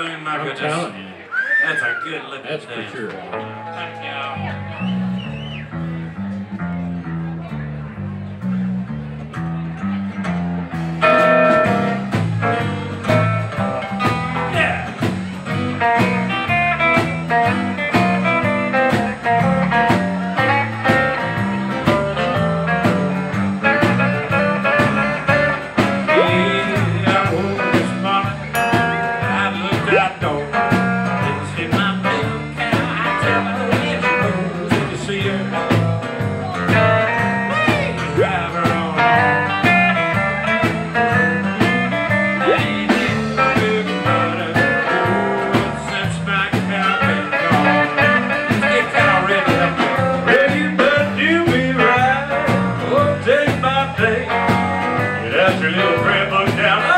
afternoon, my goodness. That's a good looking thing. That's for sure. Thank you. Your little prayer book down.